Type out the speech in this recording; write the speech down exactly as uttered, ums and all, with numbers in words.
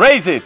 raise it!